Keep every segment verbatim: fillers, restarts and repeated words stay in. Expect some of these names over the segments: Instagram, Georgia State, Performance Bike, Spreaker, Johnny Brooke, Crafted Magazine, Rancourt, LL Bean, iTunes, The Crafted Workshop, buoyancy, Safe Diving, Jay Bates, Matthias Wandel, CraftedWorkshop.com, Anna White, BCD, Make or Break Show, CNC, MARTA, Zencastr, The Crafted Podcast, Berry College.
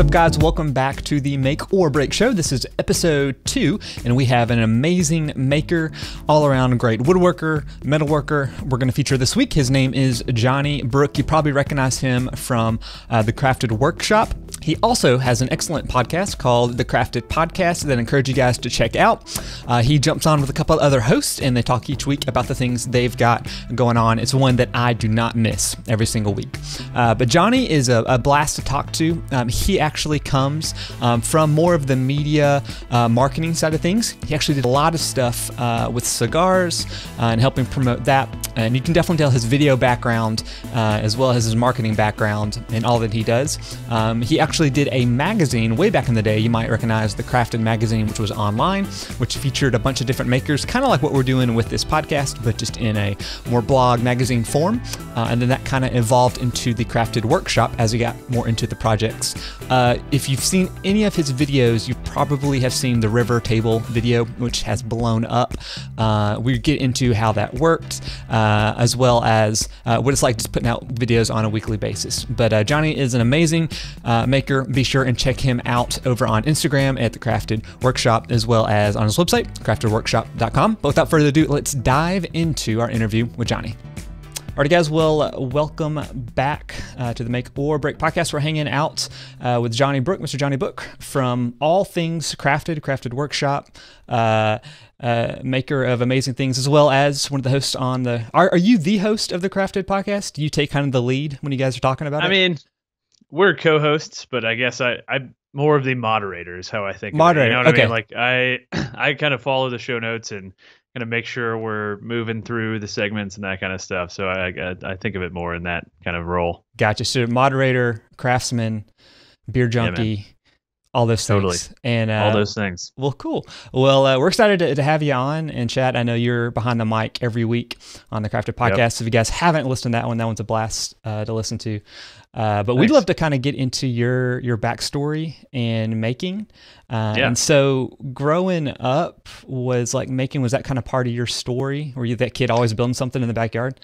What's up, guys? Welcome back to the Make or Break Show. This is episode two, and we have an amazing maker, all-around great woodworker, metalworker we're going to feature this week. His name is Johnny Brooke. You probably recognize him from uh, The Crafted Workshop. He also has an excellent podcast called The Crafted Podcast that I encourage you guys to check out. Uh, he jumps on with a couple other hosts, and they talk each week about the things they've got going on. It's one that I do not miss every single week. Uh, but Johnny is a, a blast to talk to. Um, he actually comes um, from more of the media uh, marketing side of things. He actually did a lot of stuff uh, with cigars uh, and helping promote that. And you can definitely tell his video background uh, as well as his marketing background and all that he does. Um, he actually Actually did a magazine way back in the day. You might recognize the Crafted Magazine, which was online, which featured a bunch of different makers, kind of like what we're doing with this podcast, but just in a more blog magazine form. Uh, and then that kind of evolved into the Crafted Workshop as we got more into the projects. Uh, if you've seen any of his videos, you probably have seen the river table video, which has blown up. Uh, we get into how that worked, uh, as well as uh, what it's like just putting out videos on a weekly basis. But uh, Johnny is an amazing uh, maker. Be sure and check him out over on Instagram at The Crafted Workshop, as well as on his website, Crafted Workshop dot com. But without further ado, let's dive into our interview with Johnny. All right, guys, well, uh, welcome back uh, to the Make or Break podcast. We're hanging out uh, with Johnny Brooke, Mister Johnny Brooke, from all things Crafted, Crafted Workshop, uh, uh, maker of amazing things, as well as one of the hosts on the... Are, are you the host of the Crafted podcast? Do you take kind of the lead when you guys are talking about I it? I mean... We're co-hosts, but I guess I, I'm more of the moderator is how I think. Moderator, you know what okay. I mean? Like I, I kind of follow the show notes and kind of make sure we're moving through the segments and that kind of stuff. So I, I, I think of it more in that kind of role. Gotcha. So moderator, craftsman, beer junkie. Yeah, all those totally. things. And, uh, all those things. Well, cool. Well, uh, we're excited to, to have you on and chat. I know you're behind the mic every week on the Crafted Podcast. Yep. If you guys haven't listened to that one, that one's a blast uh, to listen to. Uh, but Thanks. We'd love to kind of get into your, your backstory and making. Uh, yeah. And so growing up was like making, was that kind of part of your story? Were you that kid always building something in the backyard?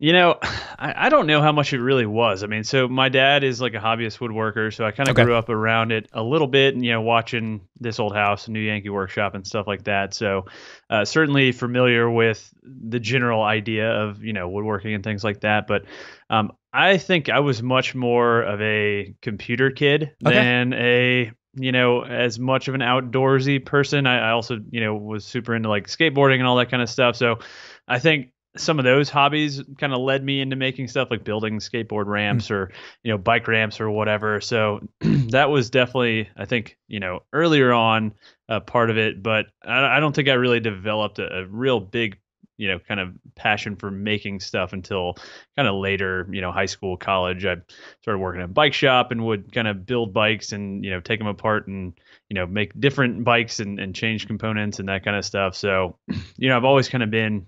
You know, I, I don't know how much it really was. I mean, so my dad is like a hobbyist woodworker, so I kind of okay. grew up around it a little bit, and you know, watching This Old House, New Yankee Workshop, and stuff like that. So uh, certainly familiar with the general idea of, you know, woodworking and things like that. But um, I think I was much more of a computer kid okay. than a, you know, as much of an outdoorsy person. I, I also, you know, was super into like skateboarding and all that kind of stuff. So I think some of those hobbies kind of led me into making stuff like building skateboard ramps or, you know, bike ramps or whatever. So that was definitely, I think, you know, earlier on uh, part of it, but I, I don't think I really developed a, a real big, you know, kind of passion for making stuff until kind of later, you know, high school, college. I started working at a bike shop and would kind of build bikes and, you know, take them apart and, you know, make different bikes and, and change components and that kind of stuff. So, you know, I've always kind of been,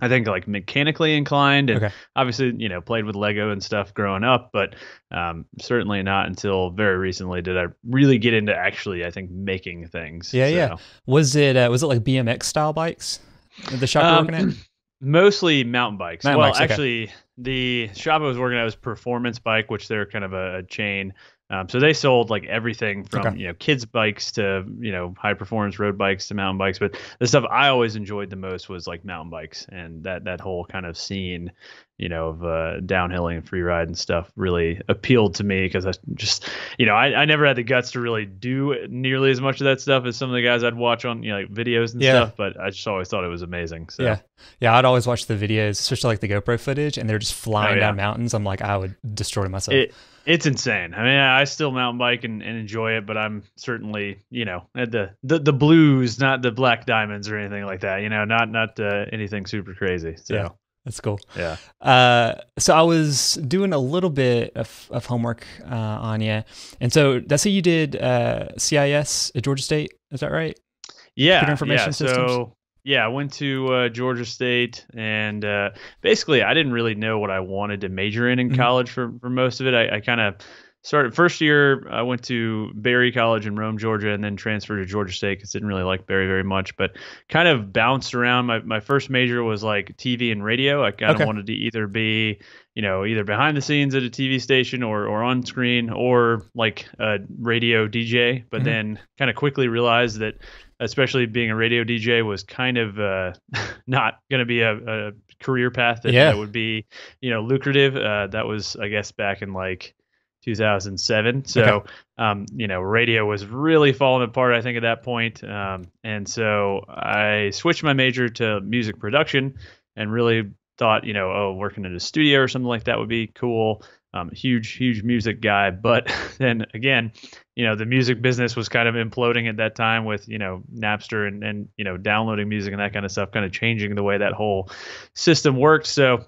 I think, like mechanically inclined, and okay. obviously, you know, played with Lego and stuff growing up, but um, certainly not until very recently did I really get into actually, I think, making things. Yeah, so. yeah. Was it uh, was it like B M X style bikes? The shop um, you're working at? Mostly mountain bikes. Mountain well, bikes, actually, okay. the shop I was working at was Performance Bike, which they're kind of a, a chain. Um, so they sold like everything from, okay. you know, kids bikes to, you know, high performance road bikes to mountain bikes. But the stuff I always enjoyed the most was like mountain bikes, and that, that whole kind of scene, you know, of uh, downhilling and free ride and stuff really appealed to me, because I just, you know, I, I never had the guts to really do nearly as much of that stuff as some of the guys I'd watch on, you know, like videos and yeah. stuff, but I just always thought it was amazing. So yeah. Yeah. I'd always watch the videos, especially like the GoPro footage, and they're just flying oh, yeah. down mountains. I'm like, I would destroy myself. It, It's insane. I mean, I still mountain bike and, and enjoy it, but I'm certainly, you know, at the, the the blues, not the black diamonds or anything like that. You know, not not uh, anything super crazy. So yeah, that's cool. Yeah. Uh, so I was doing a little bit of, of homework uh, on you, and so that's how you did uh, C I S at Georgia State. Is that right? Yeah. Computer information yeah. systems. So yeah, I went to uh, Georgia State, and uh, basically I didn't really know what I wanted to major in in college for, for most of it. I, I kind of started first year, I went to Berry College in Rome, Georgia, and then transferred to Georgia State because didn't really like Berry very much, but kind of bounced around. My my first major was like T V and radio. I kind of okay. wanted to either be, you know, either behind the scenes at a T V station or or on screen or like a radio D J. But mm-hmm. then kind of quickly realized that, especially being a radio D J, was kind of uh, not going to be a, a career path that, yeah. that would be, you know, lucrative. Uh, that was, I guess, back in like two thousand seven. So, okay. um, you know, radio was really falling apart, I think, at that point. Um, and so I switched my major to music production and really thought, you know, oh, working in a studio or something like that would be cool. Um, huge, huge music guy. But then again, you know, the music business was kind of imploding at that time with, you know, Napster and, and, you know, downloading music and that kind of stuff, kind of changing the way that whole system worked. So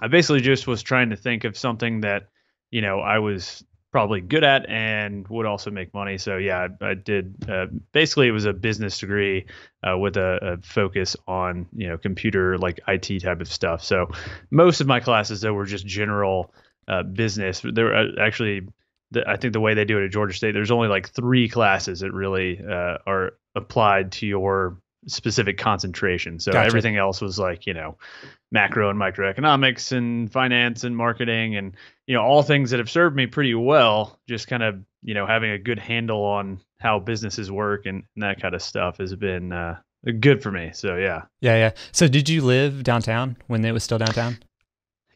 I basically just was trying to think of something that, you know, I was probably good at and would also make money. So yeah, I, I did. Uh, basically, it was a business degree uh, with a, a focus on, you know, computer, like I T type of stuff. So most of my classes, though, were just general uh, business. There were uh, actually, the, I think the way they do it at Georgia State, there's only like three classes that really uh, are applied to your specific concentration. So gotcha. Everything else was like, you know, macro and microeconomics and finance and marketing and, you know, all things that have served me pretty well, just kind of, you know, having a good handle on how businesses work and, and that kind of stuff has been uh, good for me. So, yeah. Yeah. Yeah. So did you live downtown when it was still downtown?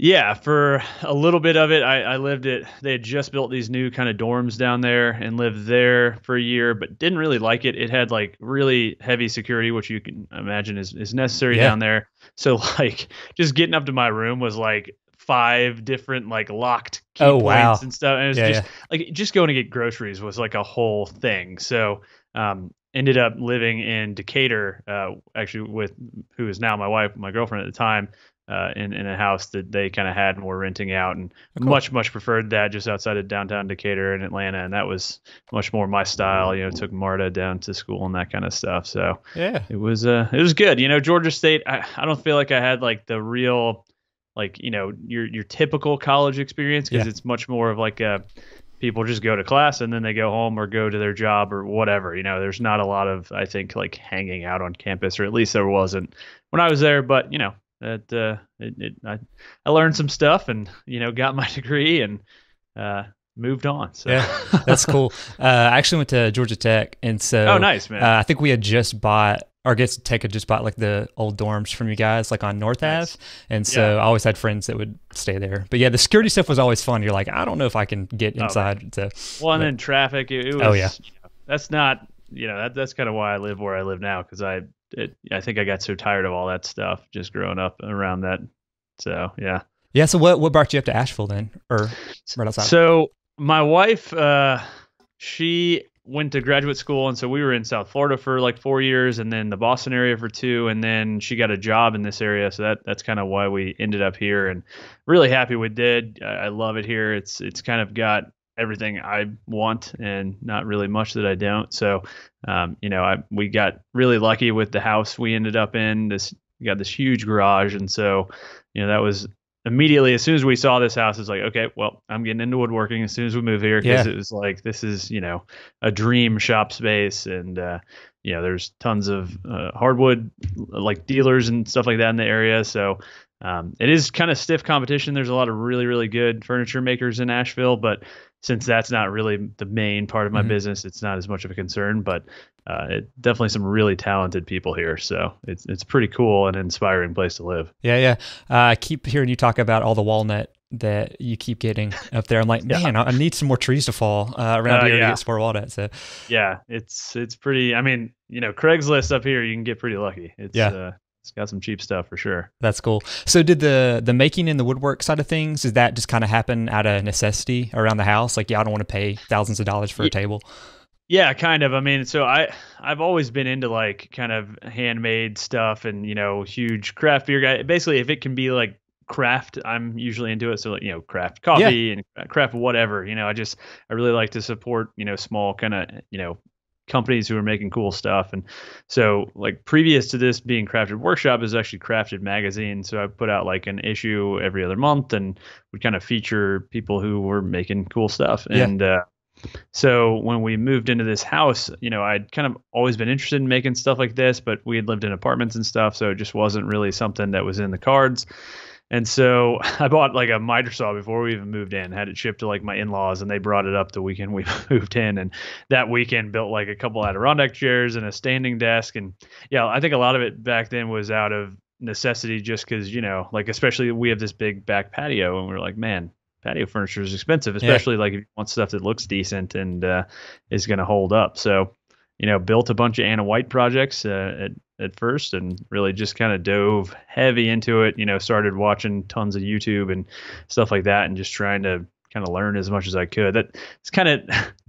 Yeah, for a little bit of it, I, I lived at, they had just built these new kind of dorms down there and lived there for a year, but didn't really like it. It had like really heavy security, which you can imagine is, is necessary yeah. down there. So like just getting up to my room was like five different like locked key oh, points wow. and stuff. And it was yeah, just yeah. like just going to get groceries was like a whole thing. So um, ended up living in Decatur, uh, actually with who is now my wife, my girlfriend at the time. Uh, in, in a house that they kind of had and were renting out and cool. much, much preferred that just outside of downtown Decatur and Atlanta. And that was much more my style, you know, took MARTA down to school and that kind of stuff. So yeah, it was, uh, it was good. You know, Georgia State, I, I don't feel like I had like the real, like, you know, your, your typical college experience because yeah. it's much more of like a, people just go to class and then they go home or go to their job or whatever. You know, there's not a lot of, I think, like hanging out on campus, or at least there wasn't when I was there, but you know, that uh, it, it, I, I learned some stuff and, you know, got my degree and uh, moved on. So yeah, that's cool. Uh, I actually went to Georgia Tech. And so oh, nice, man. Uh, I think we had just bought, or I guess Tech had just bought like the old dorms from you guys, like on North nice. Ave. And so yeah. I always had friends that would stay there. But yeah, the security stuff was always fun. You're like, I don't know if I can get inside. Oh, so, well, and but, then traffic. It, it was, oh, yeah. You know, that's not, you know, that, that's kind of why I live where I live now because I, It, I think I got so tired of all that stuff just growing up around that. So, yeah. Yeah. So what, what brought you up to Asheville then, or right outside? So my wife, uh, she went to graduate school. And so we were in South Florida for like four years and then the Boston area for two. And then she got a job in this area. So that, that's kind of why we ended up here and really happy we did. I, I love it here. It's, it's kind of got everything I want and not really much that I don't. So, um, you know, I, we got really lucky with the house we ended up in. This, we got this huge garage. And so, you know, that was immediately, as soon as we saw this house, it's like, okay, well, I'm getting into woodworking as soon as we move here. Cause yeah. it was like, this is, you know, a dream shop space. And, uh, you know, there's tons of, uh, hardwood like dealers and stuff like that in the area. So, um, it is kind of stiff competition. There's a lot of really, really good furniture makers in Asheville, but since that's not really the main part of my mm-hmm. business, it's not as much of a concern, but uh, it, definitely some really talented people here. So it's it's pretty cool and an inspiring place to live. Yeah, yeah. Uh, I keep hearing you talk about all the walnut that you keep getting up there. I'm like, yeah. man, I, I need some more trees to fall uh, around uh, here yeah. to get sport walnut. So yeah, it's it's pretty. I mean, you know, Craigslist up here, you can get pretty lucky. It's, yeah. Uh, it's got some cheap stuff for sure. That's cool. So did the the making and the woodwork side of things, does that just kind of happen out of necessity around the house? Like, yeah, I don't want to pay thousands of dollars for a table. Yeah, kind of. I mean, so I, I've always been into like kind of handmade stuff and, you know, huge craft beer guy. Basically, if it can be like craft, I'm usually into it. So, like, you know, craft coffee yeah. and craft whatever, you know, I just, I really like to support, you know, small kind of, you know, companies who are making cool stuff. And so, like, previous to this being Crafted Workshop is actually Crafted Magazine. So I put out like an issue every other month and would kind of feature people who were making cool stuff. Yeah. And uh, so when we moved into this house, you know, I'd kind of always been interested in making stuff like this, but we had lived in apartments and stuff. So it just wasn't really something that was in the cards. And so I bought like a miter saw before we even moved in, had it shipped to like my in-laws, and they brought it up the weekend we moved in. And that weekend built like a couple Adirondack chairs and a standing desk. And yeah, I think a lot of it back then was out of necessity, just because, you know, like, especially we have this big back patio, and we were like, man, patio furniture is expensive, especially yeah. like if you want stuff that looks decent and uh, is going to hold up. So, you know, built a bunch of Anna White projects uh, at at first, and really just kind of dove heavy into it, you know, started watching tons of YouTube and stuff like that, and just trying to kind of learn as much as I could. That it's kind of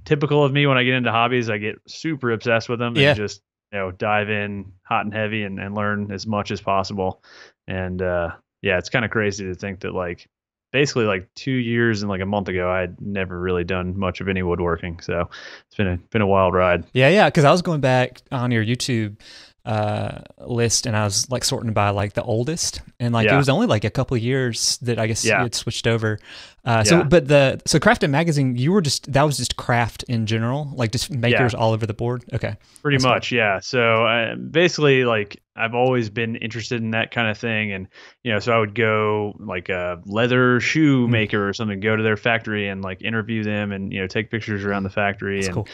typical of me when I get into hobbies. I get super obsessed with them yeah. and just, you know, dive in hot and heavy and, and learn as much as possible. And uh, yeah, it's kind of crazy to think that like basically like two years and like a month ago, I had never really done much of any woodworking. So it's been a, been a wild ride. Yeah. Yeah. Cause I was going back on your YouTube uh list, and I was like sorting by like the oldest, and like yeah. it was only like a couple of years that I guess yeah. it switched over. Uh so yeah. but the so Crafted Magazine, you were just that was just craft in general, like just makers yeah. all over the board. Okay. Pretty That's much, cool. yeah. So I, basically like I've always been interested in that kind of thing, and you know, so I would go like a leather shoe mm-hmm. maker or something, go to their factory and like interview them and, you know, take pictures around the factory. That's and cool.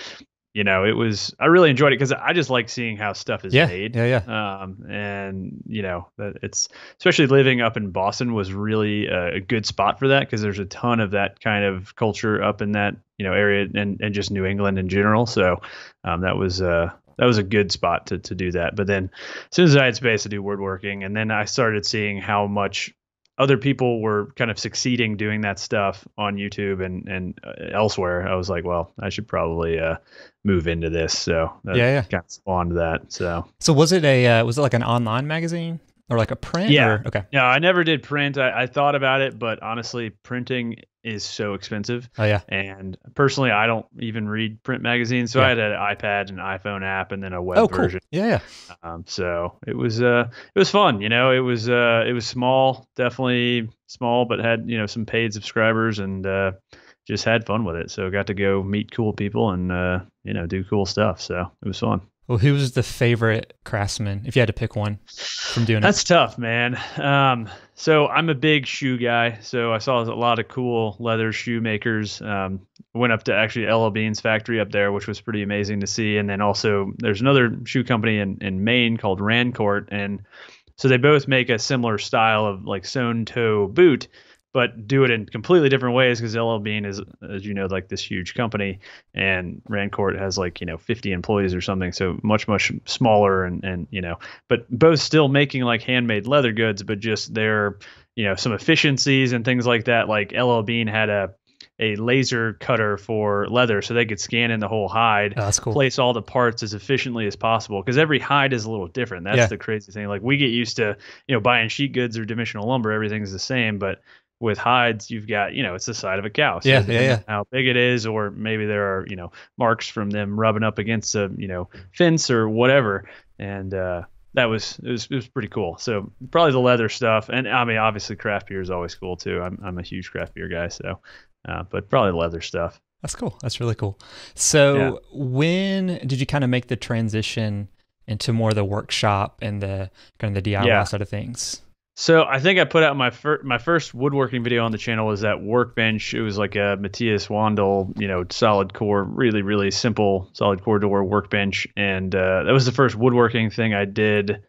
You know, it was, I really enjoyed it because I just like seeing how stuff is yeah, made. Yeah, yeah. Um, and, you know, it's, especially living up in Boston was really a, a good spot for that, because there's a ton of that kind of culture up in that, you know, area, and, and just New England in general. So um, that was uh, that was a good spot to, to do that. But then as soon as I had space to do woodworking, and then I started seeing how much other people were kind of succeeding doing that stuff on YouTube and, and elsewhere. I was like, well, I should probably uh, move into this. So that yeah, yeah. kind of spawned that. So, so was it a, uh, was it like an online magazine or like a print? Yeah. Or, okay. No, I never did print. I, I thought about it, but honestly, printing is so expensive. Oh yeah. And personally, I don't even read print magazines. So yeah. I had an iPad, an iPhone app, and then a web oh, cool. version. Yeah. yeah. Um, so it was, uh, it was fun. You know, it was, uh, it was small, definitely small, but had, you know, some paid subscribers, and, uh, just had fun with it. So got to go meet cool people and, uh, you know, do cool stuff. So it was fun. Well, who was the favorite craftsman, if you had to pick one from doing That's it? That's tough, man. Um, so I'm a big shoe guy. So I saw a lot of cool leather shoe makers. Um, went up to actually L L Bean's factory up there, which was pretty amazing to see. And then also there's another shoe company in, in Maine called Rancourt. And so they both make a similar style of like sewn toe boot, but do it in completely different ways, because L L Bean is, as you know, like this huge company, and Rancourt has like, you know, fifty employees or something. So much, much smaller, and, and, you know, but both still making like handmade leather goods, but just their, you know, some efficiencies and things like that. Like L L Bean had a, a laser cutter for leather, so they could scan in the whole hide, oh, that's cool. place all the parts as efficiently as possible, because every hide is a little different. That's yeah. the crazy thing. Like we get used to, you know, buying sheet goods or dimensional lumber, everything's the same, but with hides, you've got, you know, it's the side of a cow. So yeah, yeah, yeah. how big it is, or maybe there are, you know, marks from them rubbing up against a, you know, fence or whatever. And uh, that was it, was, it was pretty cool. So probably the leather stuff. And I mean, obviously craft beer is always cool too. I'm, I'm a huge craft beer guy. So, uh, but probably the leather stuff. That's cool. That's really cool. So yeah. when did you kind of make the transition into more of the workshop and the kind of the D I Y yeah. side of things? So I think I put out my first my first woodworking video on the channel was that workbench. It was like a Matthias Wandel, you know, solid core, really really simple solid core door workbench, and uh, that was the first woodworking thing I did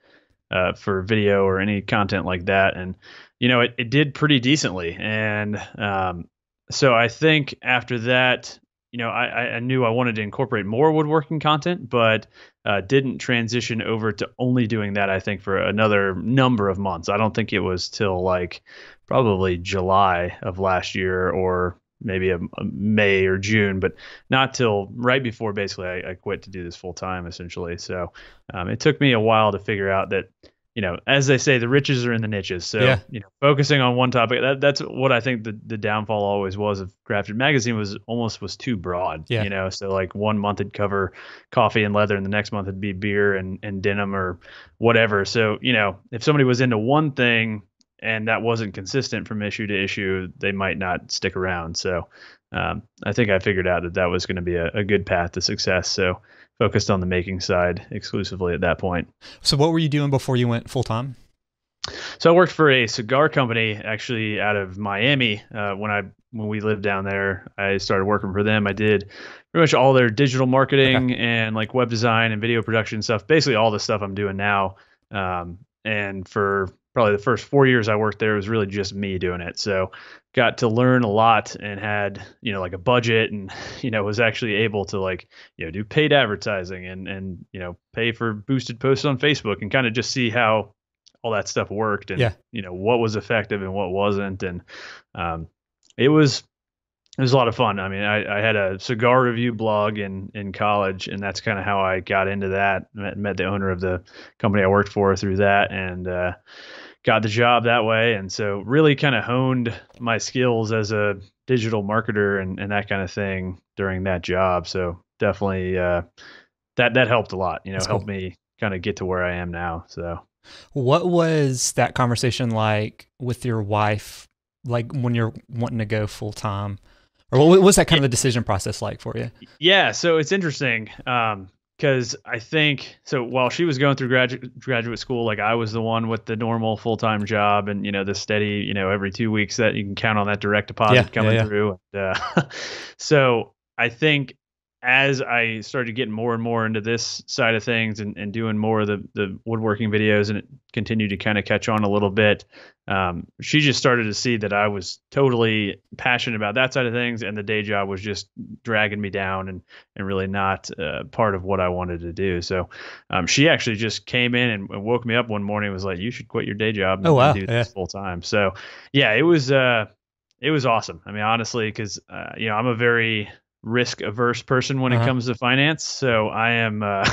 uh, for video or any content like that. And you know, it it did pretty decently, and um, so I think after that, you know, I, I knew I wanted to incorporate more woodworking content, but uh, didn't transition over to only doing that, I think, for another number of months. I don't think it was till like probably July of last year, or maybe a, a May or June, but not till right before basically I, I quit to do this full time, essentially. So um, it took me a while to figure out that you know, as they say, the riches are in the niches. So, yeah. you know, focusing on one topic, that, that's what I think the, the downfall always was of Crafted Magazine was almost was too broad, yeah. you know? So like one month it'd cover coffee and leather and the next month it'd be beer and, and denim or whatever. So, you know, if somebody was into one thing and that wasn't consistent from issue to issue, they might not stick around. So um, I think I figured out that that was going to be a, a good path to success. So focused on the making side exclusively at that point. So what were you doing before you went full time? So I worked for a cigar company actually out of Miami. Uh, when I, when we lived down there, I started working for them. I did pretty much all their digital marketing okay. and like web design and video production stuff, basically all the stuff I'm doing now. Um, and for probably the first four years I worked there, it was really just me doing it. So got to learn a lot and had, you know, like a budget and, you know, was actually able to like, you know, do paid advertising and, and, you know, pay for boosted posts on Facebook and kind of just see how all that stuff worked and, yeah. you know, what was effective and what wasn't. And, um, it was, it was a lot of fun. I mean, I, I had a cigar review blog in, in college, and that's kind of how I got into that. Met, met the owner of the company I worked for through that. And, uh, got the job that way. And so really kind of honed my skills as a digital marketer and, and that kind of thing during that job. So definitely, uh, that, that helped a lot, you know, That's helped cool. me kind of get to where I am now. So what was that conversation like with your wife, like when you're wanting to go full time, or what was that kind of a decision process like for you? Yeah. So it's interesting. Um, Because I think, so while she was going through graduate graduate school, like I was the one with the normal full-time job and, you know, the steady, you know, every two weeks that you can count on that direct deposit yeah, coming yeah, yeah. through. And, uh, so I think as I started getting more and more into this side of things and, and doing more of the, the woodworking videos, and it continued to kind of catch on a little bit, um, she just started to see that I was totally passionate about that side of things, and the day job was just dragging me down and, and really not uh, part of what I wanted to do. So um, she actually just came in and, and woke me up one morning and was like, you should quit your day job and, oh, wow. and do this yeah. full time. So yeah, it was, uh, it was awesome. I mean, honestly, cause uh, you know, I'm a very risk averse person when uh-huh. it comes to finance. So I am, uh,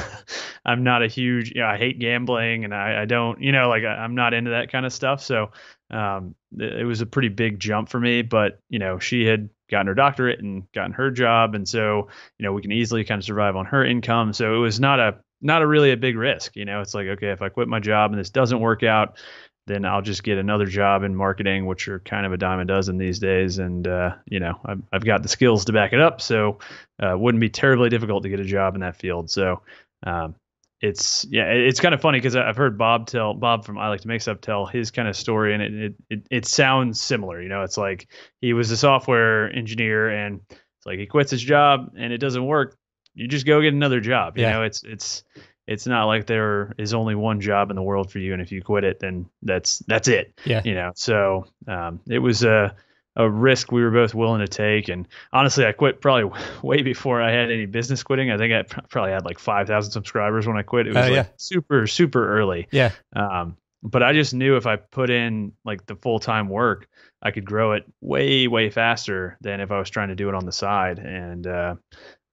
I'm not a huge, you know, I hate gambling and I, I don't, you know, like I, I'm not into that kind of stuff. So, um, it, it was a pretty big jump for me, but you know, she had gotten her doctorate and gotten her job. And so, you know, we can easily kind of survive on her income. So it was not a, not a really a big risk, you know, it's like, okay, if I quit my job and this doesn't work out, then I'll just get another job in marketing, which are kind of a dime a dozen these days. And, uh, you know, I've, I've got the skills to back it up. So it uh, wouldn't be terribly difficult to get a job in that field. So um, it's, yeah, it's kind of funny because I've heard Bob tell, Bob from I Like to Make Stuff tell his kind of story. And it, it, it, it sounds similar. You know, it's like he was a software engineer and it's like he quits his job and it doesn't work. You just go get another job. You yeah. know, it's, it's, it's not like there is only one job in the world for you. And if you quit it, then that's, that's it, yeah. you know? So, um, it was a, a risk we were both willing to take. And honestly, I quit probably way before I had any business quitting. I think I probably had like five thousand subscribers when I quit. It was uh, like yeah. super, super early. Yeah. Um, but I just knew if I put in like the full-time work, I could grow it way, way faster than if I was trying to do it on the side. And, uh,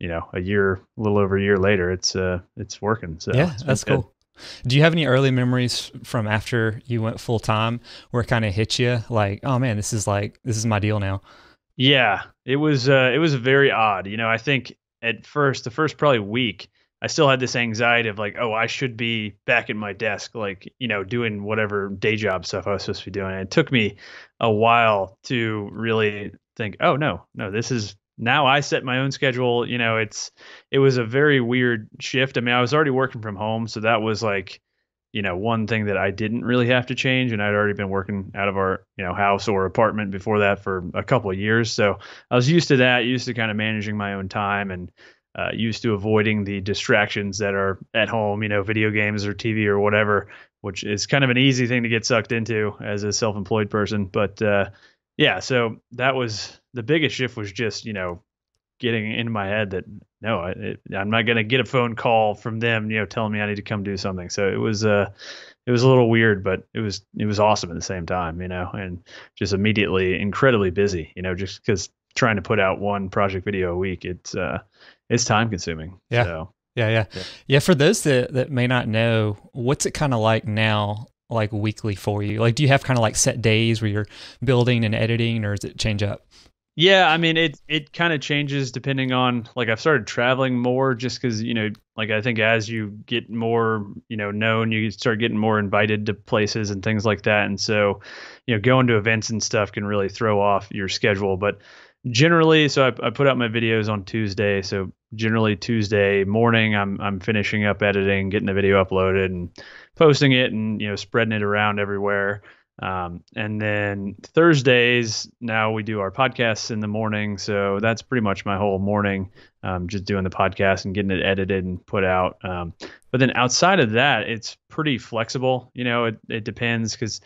you know, a year, a little over a year later, it's, uh, it's working. So yeah, that's good. Cool. Do you have any early memories from after you went full time where it kind of hit you like, oh man, this is like, this is my deal now? Yeah, it was, uh, it was very odd. You know, I think at first, the first probably week, I still had this anxiety of like, oh, I should be back at my desk, like, you know, doing whatever day job stuff I was supposed to be doing. And it took me a while to really think, oh no, no, this is, now I set my own schedule. You know, it's, it was a very weird shift. I mean, I was already working from home, so that was like, you know, one thing that I didn't really have to change. And I'd already been working out of our, you know, house or apartment before that for a couple of years. So I was used to that, used to kind of managing my own time and uh, used to avoiding the distractions that are at home, you know, video games or T V or whatever, which is kind of an easy thing to get sucked into as a self-employed person. But, uh, yeah, so that was the biggest shift was just, you know, getting into my head that, no, it, I'm not going to get a phone call from them, you know, telling me I need to come do something. So it was, uh, it was a little weird, but it was, it was awesome at the same time, you know, and just immediately incredibly busy, you know, just because trying to put out one project video a week, it's, uh, it's time consuming. Yeah. So, yeah. Yeah. Yeah. Yeah. For those that, that may not know, what's it kind of like now? like weekly for you? Like, do you have kind of like set days where you're building and editing, or does it change up? Yeah, I mean, it it kind of changes depending on, like, I've started traveling more just because, you know, like, I think as you get more, you know, known, you start getting more invited to places and things like that. And so, you know, going to events and stuff can really throw off your schedule. But generally, so I, I put out my videos on Tuesday. So generally Tuesday morning, I'm I'm finishing up editing, getting the video uploaded and posting it and, you know, spreading it around everywhere. Um, and then Thursdays, now we do our podcasts in the morning. So that's pretty much my whole morning, um, just doing the podcast and getting it edited and put out. Um, but then outside of that, it's pretty flexible. You know, it, it depends because,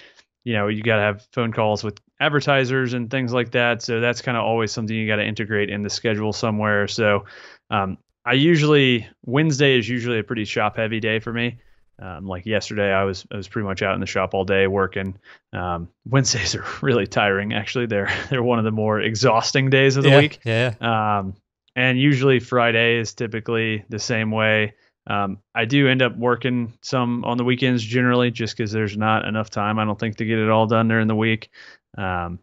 you know, you got to have phone calls with advertisers and things like that. So that's kind of always something you got to integrate in the schedule somewhere. So um, I usually, Wednesday is usually a pretty shop heavy day for me. Um, like yesterday, I was I was pretty much out in the shop all day working. Um, Wednesdays are really tiring. Actually, they're they're one of the more exhausting days of the yeah, week. Yeah. Um, and usually Friday is typically the same way. Um, I do end up working some on the weekends generally, just because there's not enough time, I don't think, to get it all done during the week. Um,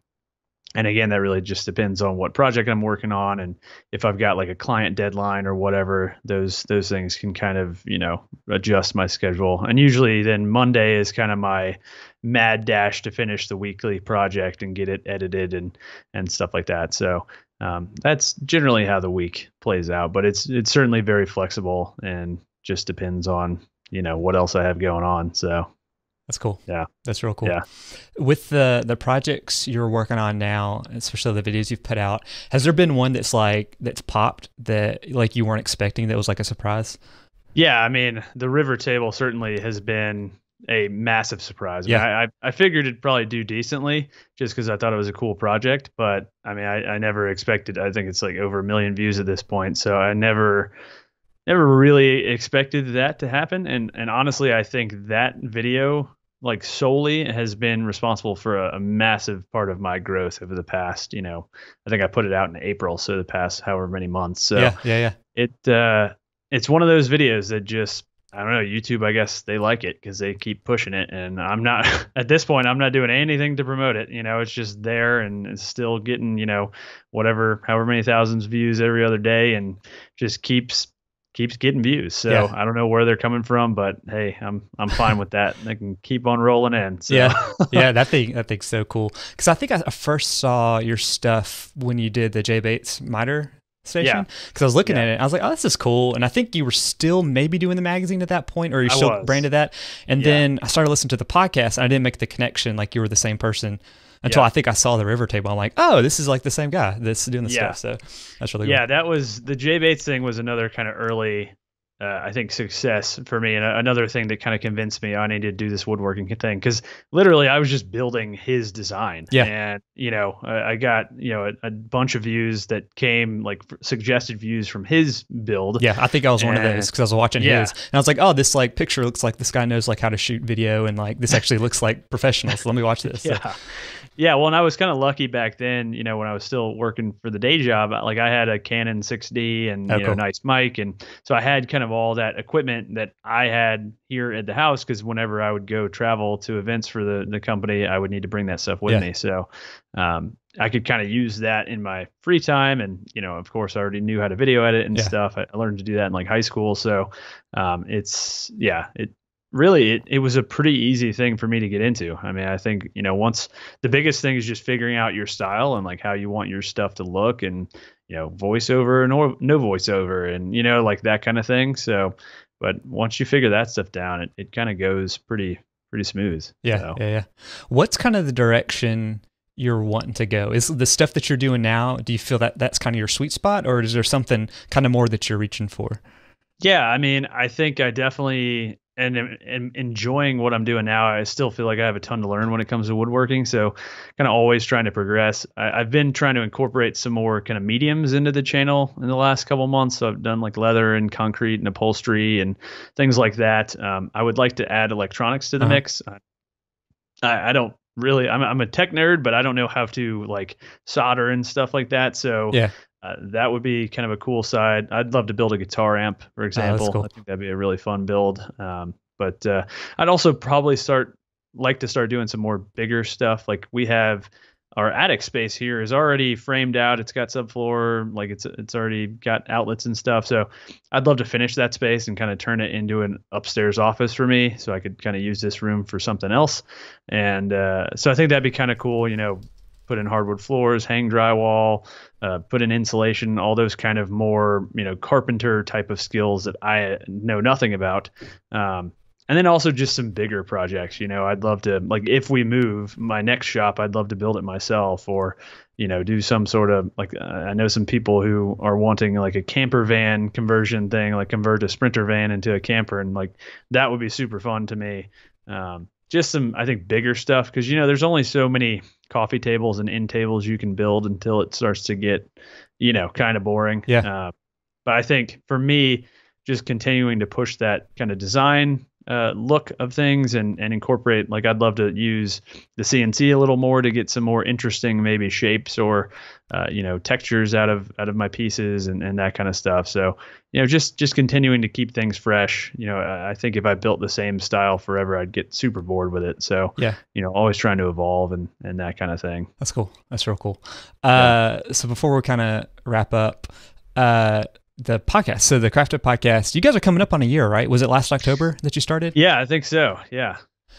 and again, that really just depends on what project I'm working on. And if I've got like a client deadline or whatever, those, those things can kind of, you know, adjust my schedule. And usually then Monday is kind of my mad dash to finish the weekly project and get it edited and, and stuff like that. So, um, that's generally how the week plays out, but it's, it's certainly very flexible and just depends on, you know, what else I have going on. So. That's cool. Yeah. That's real cool. Yeah. With the the projects you're working on now, especially the videos you've put out, has there been one that's like, that's popped that like you weren't expecting, that was like a surprise? Yeah. I mean, the river table certainly has been a massive surprise. I mean, yeah. I, I figured it'd probably do decently just because I thought it was a cool project, but I mean, I, I never expected, I think it's like over a million views at this point. So I never... never really expected that to happen. And and honestly, I think that video, like, solely has been responsible for a, a massive part of my growth over the past, you know, I think I put it out in April, so the past however many months. So yeah, yeah, yeah. It, uh, it's one of those videos that just, I don't know, YouTube, I guess they like it because they keep pushing it. And I'm not, at this point, I'm not doing anything to promote it. You know, it's just there and it's still getting, you know, whatever, however many thousands of views every other day, and just keeps keeps getting views. So yeah. I don't know where they're coming from, but hey, I'm, I'm fine with that. They can keep on rolling in. So. Yeah. Yeah. That thing, that thing's so cool. Cause I think I first saw your stuff when you did the Jay Bates miter station. Yeah. Cause I was looking yeah. at it and I was like, oh, this is cool. And I think you were still maybe doing the magazine at that point, or you still was. branded that. And yeah. then I started listening to the podcast and I didn't make the connection. Like, you were the same person until yeah. I think I saw the river table. I'm like, oh, this is like the same guy that's doing the yeah. stuff. So that's really cool. Yeah, that was, the Jay Bates thing was another kind of early, uh, I think, success for me. And another thing that kind of convinced me I needed to do this woodworking thing, because literally I was just building his design. Yeah. And, you know, I, I got, you know, a, a bunch of views that came, like, suggested views from his build. Yeah, I think I was and, one of those, because I was watching yeah. his. And I was like, oh, this, like, picture looks like this guy knows, like, how to shoot video, and, like, this actually looks like professional, so let me watch this. yeah. So. Yeah, well, and I was kind of lucky back then, you know, when I was still working for the day job, like, I had a Canon six D and oh, you know, cool. nice mic. And so I had kind of all that equipment that I had here at the house, because whenever I would go travel to events for the, the company, I would need to bring that stuff with yeah. me. So um, I could kind of use that in my free time. And, you know, of course, I already knew how to video edit and yeah. stuff. I learned to do that in like high school. So um, it's, yeah, it. Really, it, it was a pretty easy thing for me to get into. I mean, I think, you know, once the biggest thing is just figuring out your style and like how you want your stuff to look, and, you know, voiceover and no voiceover and, you know, like that kind of thing. So, but once you figure that stuff down, it, it kind of goes pretty, pretty smooth. Yeah, so. yeah, yeah. What's kind of the direction you're wanting to go? Is the stuff that you're doing now, do you feel that that's kind of your sweet spot, or is there something kind of more that you're reaching for? Yeah, I mean, I think I definitely... And, and enjoying what I'm doing now, I still feel like I have a ton to learn when it comes to woodworking. So kind of always trying to progress. I, I've been trying to incorporate some more kind of mediums into the channel in the last couple of months. So I've done like leather and concrete and upholstery and things like that. Um, I would like to add electronics to the uh-huh. mix. I, I don't really, I'm, I'm a tech nerd, but I don't know how to like solder and stuff like that. So yeah. Uh, that would be kind of a cool side. I'd love to build a guitar amp, for example. Oh, that's cool. I think that'd be a really fun build. Um, but uh, I'd also probably start like to start doing some more bigger stuff. Like we have our attic space here is already framed out. It's got subfloor, like it's, it's already got outlets and stuff. So I'd love to finish that space and kind of turn it into an upstairs office for me. So I could kind of use this room for something else. And, uh, so I think that'd be kind of cool, you know, put in hardwood floors, hang drywall, uh, put in insulation, all those kind of more, you know, carpenter type of skills that I know nothing about. Um, And then also just some bigger projects, you know, I'd love to, like, if we move my next shop, I'd love to build it myself, or, you know, do some sort of like, uh, I know some people who are wanting like a camper van conversion thing, like convert a Sprinter van into a camper. And like, that would be super fun to me. Um, just some, I think, bigger stuff. 'Cause you know, there's only so many coffee tables and end tables you can build until it starts to get, you know, kind of boring. Yeah. Uh, but I think for me, just continuing to push that kind of design uh, look of things and, and incorporate, like, I'd love to use the C N C a little more to get some more interesting, maybe shapes or, uh, you know, textures out of, out of my pieces and, and that kind of stuff. So, you know, just, just continuing to keep things fresh. You know, I think if I built the same style forever, I'd get super bored with it. So, yeah, you know, always trying to evolve and, and that kind of thing. That's cool. That's real cool. Uh, yeah. So before we kind of wrap up, uh, the podcast. So the Crafted Podcast, you guys are coming up on a year, right? Was it last October that you started? Yeah, I think so. Yeah.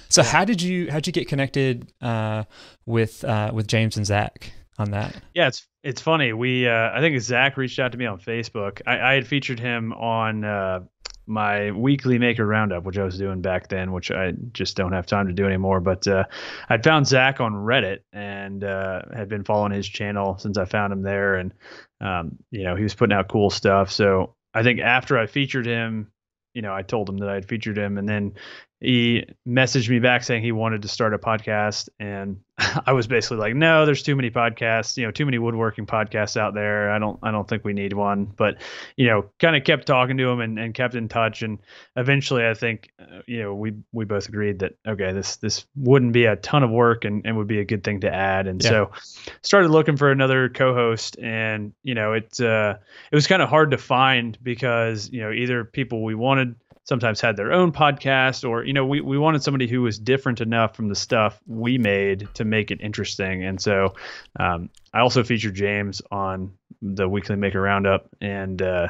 So yeah. how did you, how'd you get connected, uh, with, uh, with James and Zach on that? Yeah, it's, it's funny. We, uh, I think Zach reached out to me on Facebook. I, I had featured him on, uh, my weekly maker roundup, which I was doing back then, which I just don't have time to do anymore. But, uh, I'd found Zach on Reddit and, uh, had been following his channel since I found him there. And, um, you know, he was putting out cool stuff. So I think after I featured him, you know, I told him that I had featured him, and then he messaged me back saying he wanted to start a podcast. And I was basically like, no, there's too many podcasts, you know, too many woodworking podcasts out there. I don't, I don't think we need one, but, you know, kind of kept talking to him and, and kept in touch. And eventually I think, uh, you know, we, we both agreed that, okay, this, this wouldn't be a ton of work and, and would be a good thing to add. And yeah. so started looking for another co-host, and, you know, it, uh, it was kind of hard to find because, you know, either people we wanted sometimes had their own podcast, or, you know, we, we wanted somebody who was different enough from the stuff we made to make it interesting. And so, um, I also featured James on the weekly maker roundup, and, uh,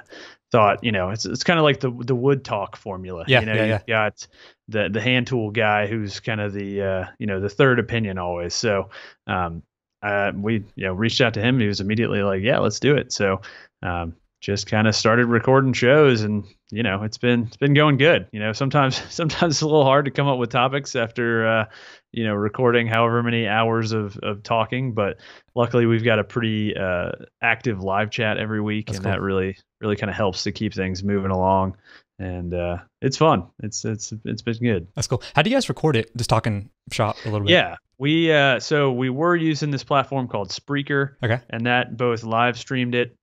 thought, you know, it's, it's kind of like the, the wood talk formula. Yeah, you know, yeah, you've yeah. got the, the hand tool guy who's kind of the, uh, you know, the third opinion always. So, um, uh, we, you know, reached out to him, and he was immediately like, yeah, let's do it. So, um, just kind of started recording shows, and, you know, it's been, it's been going good. You know, sometimes, sometimes it's a little hard to come up with topics after, uh, you know, recording however many hours of, of talking, but luckily we've got a pretty, uh, active live chat every week. That's and cool. that really, really kind of helps to keep things moving along, and, uh, it's fun. It's, it's, it's been good. That's cool. How do you guys record it? Just talking shop a little bit. Yeah. We, uh, so we were using this platform called Spreaker, okay, and that both live streamed it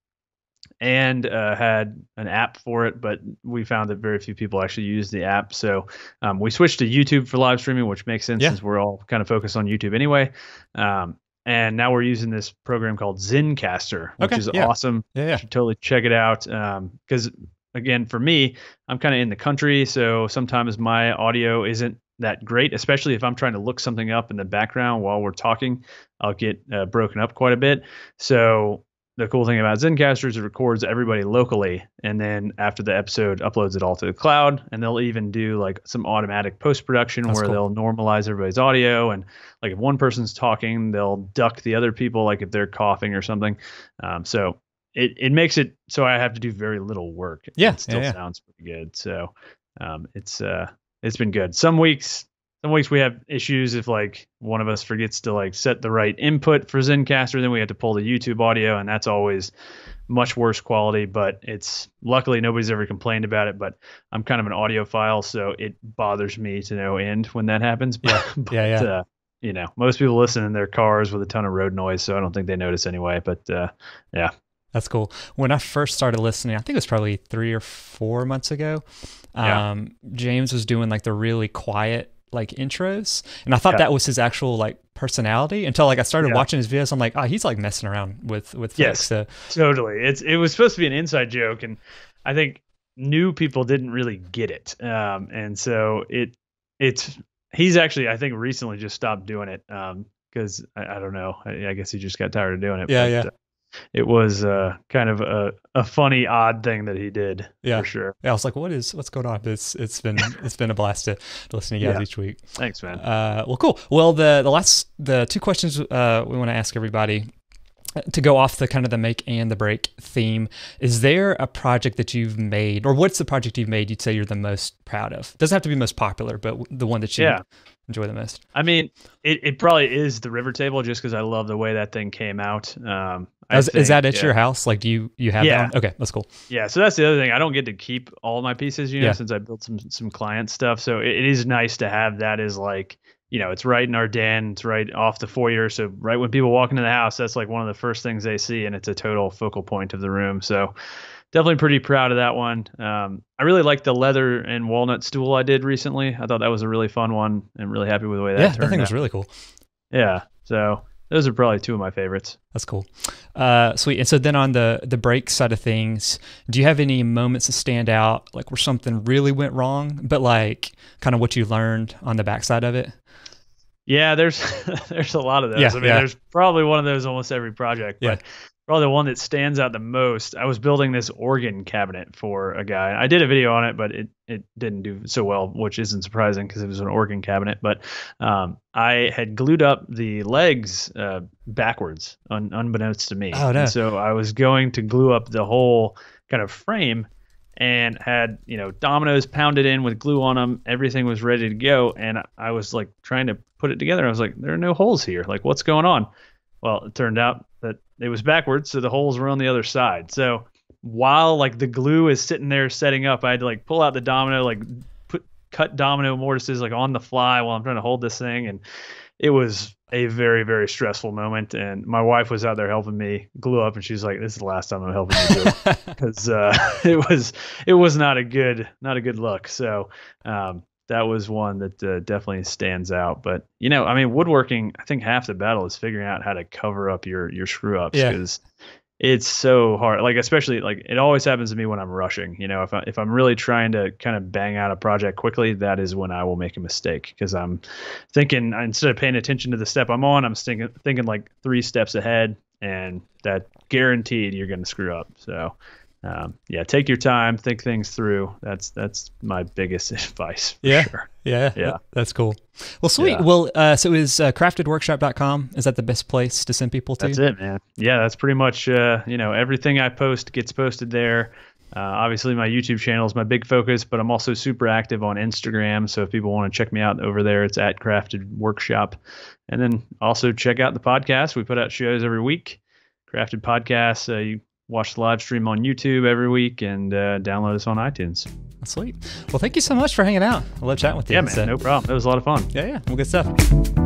and uh, had an app for it, but we found that very few people actually use the app. So um, we switched to YouTube for live streaming, which makes sense yeah. since we're all kind of focused on YouTube anyway. Um, and now we're using this program called Zencastr, which okay. is yeah. awesome. Yeah, yeah. You should totally check it out. Um, 'cause again, for me, I'm kind of in the country, so sometimes my audio isn't that great, especially if I'm trying to look something up in the background while we're talking. I'll get uh, broken up quite a bit. So the cool thing about Zencastr is it records everybody locally, and then after the episode uploads it all to the cloud, and they'll even do like some automatic post-production That's where cool. they'll normalize everybody's audio. And like if one person's talking, they'll duck the other people, like if they're coughing or something. Um, so it, it makes it so I have to do very little work. Yeah. It still yeah, yeah. sounds pretty good. So um, it's, uh, it's been good. Some weeks, Some weeks we have issues if like one of us forgets to like set the right input for Zencastr, then we have to pull the YouTube audio, and that's always much worse quality, but it's luckily nobody's ever complained about it, but I'm kind of an audiophile, so it bothers me to no end when that happens. But, but yeah, yeah. Uh, you know, most people listen in their cars with a ton of road noise, so I don't think they notice anyway, but uh, yeah. That's cool. When I first started listening, I think it was probably three or four months ago, yeah. um, James was doing like the really quiet like intros, and I thought yeah. that was his actual like personality until like I started yeah. watching his videos. I'm like, oh, he's like messing around with with yes folks, so. Totally. It's it was supposed to be an inside joke, and I think new people didn't really get it, um and so it it's he's actually, I think, recently just stopped doing it because um, I, I don't know. I, I guess he just got tired of doing it. Yeah, but, yeah. Uh, it was uh, kind of a, a funny, odd thing that he did. Yeah, for sure. Yeah, I was like, "What is? What's going on?" But it's it's been it's been a blast to, to listen to you guys yeah. each week. Thanks, man. Uh, well, cool. Well, the the last the two questions uh, we want to ask everybody. To go off the kind of the make and the break theme, is there a project that you've made, or what's the project you've made you'd say you're the most proud of? Doesn't have to be most popular, but the one that you yeah. enjoy the most. I mean, it, it probably is the river table, just because I love the way that thing came out. Um, I is, think, is that at yeah. your house? Like, do you you have yeah. that one? Okay, that's cool. Yeah, so that's the other thing. I don't get to keep all my pieces, you know, yeah. since I built some some client stuff. So it, it is nice to have that as like, you know, it's right in our den. It's right off the foyer. So right when people walk into the house, that's like one of the first things they see, and it's a total focal point of the room. So definitely pretty proud of that one. Um, I really like the leather and walnut stool I did recently. I thought that was a really fun one, and really happy with the way that yeah, turned out. Yeah, I think it was really cool. Yeah, so those are probably two of my favorites. That's cool. Uh, sweet. And so then on the the break side of things, do you have any moments that stand out, like where something really went wrong, but like kind of what you learned on the backside of it? Yeah, there's there's a lot of those. Yeah, I mean, yeah. there's probably one of those almost every project, but yeah. probably the one that stands out the most. I was building this organ cabinet for a guy. I did a video on it, but it it didn't do so well, which isn't surprising because it was an organ cabinet. But um, I had glued up the legs uh, backwards, un unbeknownst to me. Oh, no. And so I was going to glue up the whole kind of frame, and had, you know, dominoes pounded in with glue on them. Everything was ready to go, and I was like trying to put it together. I was like, there are no holes here. Like, what's going on? Well, it turned out that it was backwards, so the holes were on the other side. So while like the glue is sitting there setting up, I had to like pull out the domino, like put cut domino mortises like on the fly while I'm trying to hold this thing, and it was a very, very stressful moment. And my wife was out there helping me glue up, and she's like, this is the last time I'm helping you do it. Because uh, it was, it was not a good, not a good look. So um, that was one that uh, definitely stands out. But, you know, I mean, woodworking, I think half the battle is figuring out how to cover up your, your screw ups. Yeah. Cause it's so hard. Like, especially like it always happens to me when I'm rushing, you know, if I, if I'm really trying to kind of bang out a project quickly, that is when I will make a mistake. Cause I'm thinking, instead of paying attention to the step I'm on, I'm thinking, thinking like three steps ahead, and that guaranteed you're going to screw up. So, um, yeah, take your time, think things through. That's, that's my biggest advice. For yeah. Sure. Yeah. Yeah. That's cool. Well, sweet. Yeah. Well, uh, so is uh, crafted workshop dot com, is that the best place to send people to? That's it, man. Yeah, that's pretty much, uh, you know, everything I post gets posted there. Uh, obviously, my YouTube channel is my big focus, but I'm also super active on Instagram. So if people want to check me out over there, it's at Crafted Workshop. And then also check out the podcast. We put out shows every week, Crafted Podcast. Uh, you watch the live stream on YouTube every week, and uh, download us on iTunes. Sweet. Well, thank you so much for hanging out. I love chatting with you. Yeah, man, so. No problem. It was a lot of fun. Yeah, yeah. Well, good stuff.